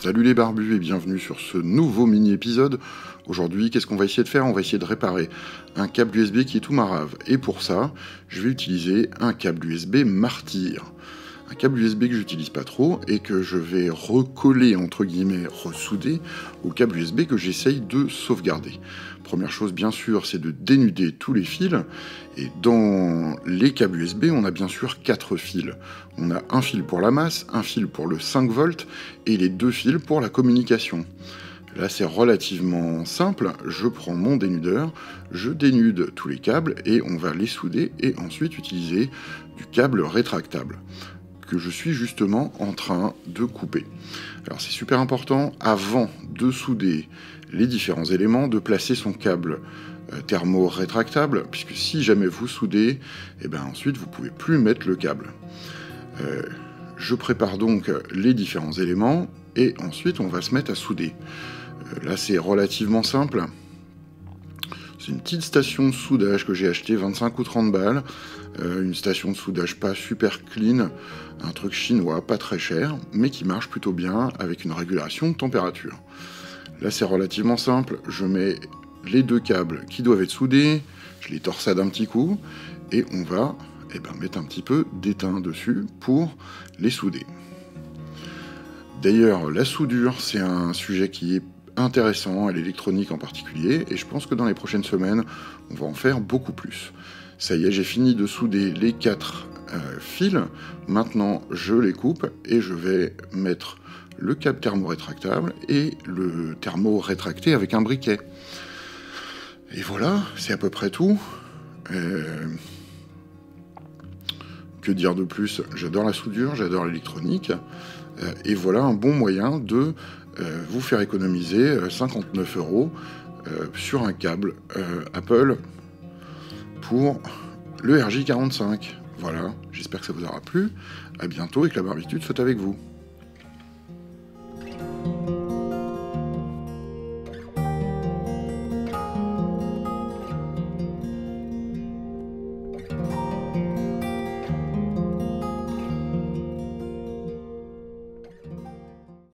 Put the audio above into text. Salut les barbus et bienvenue sur ce nouveau mini-épisode. Aujourd'hui, qu'est-ce qu'on va essayer de faire ? On va essayer de réparer un câble USB qui est tout marave. Et pour ça, je vais utiliser un câble USB martyr. Un câble USB que j'utilise pas trop et que je vais recoller, entre guillemets, ressouder au câble USB que j'essaye de sauvegarder. Première chose, bien sûr, c'est de dénuder tous les fils. Et dans les câbles USB, on a bien sûr 4 fils. On a un fil pour la masse, un fil pour le 5 volts et les deux fils pour la communication. Là, c'est relativement simple. Je prends mon dénudeur, je dénude tous les câbles et on va les souder et ensuite utiliser du câble rétractable que je suis justement en train de couper. Alors c'est super important, avant de souder les différents éléments, de placer son câble thermo-rétractable, puisque si jamais vous soudez, et bien ensuite vous ne pouvez plus mettre le câble. Je prépare donc les différents éléments, et ensuite on va se mettre à souder. Là c'est relativement simple. C'est une petite station de soudage que j'ai acheté 25 ou 30 balles. Une station de soudage pas super clean, un truc chinois, pas très cher, mais qui marche plutôt bien avec une régulation de température. Là c'est relativement simple, je mets les deux câbles qui doivent être soudés, je les torsade un petit coup, et on va mettre un petit peu d'étain dessus pour les souder. D'ailleurs la soudure c'est un sujet qui est intéressant, à l'électronique en particulier, et je pense que dans les prochaines semaines on va en faire beaucoup plus. Ça y est, j'ai fini de souder les 4 fils. Maintenant, je les coupe et je vais mettre le câble thermo-rétractable et le thermo-rétracté avec un briquet. Et voilà, c'est à peu près tout. Que dire de plus? J'adore la soudure, j'adore l'électronique. Et voilà un bon moyen de vous faire économiser 59 € sur un câble Apple pour le RJ45. Voilà, j'espère que ça vous aura plu. À bientôt et que la barbitude soit avec vous.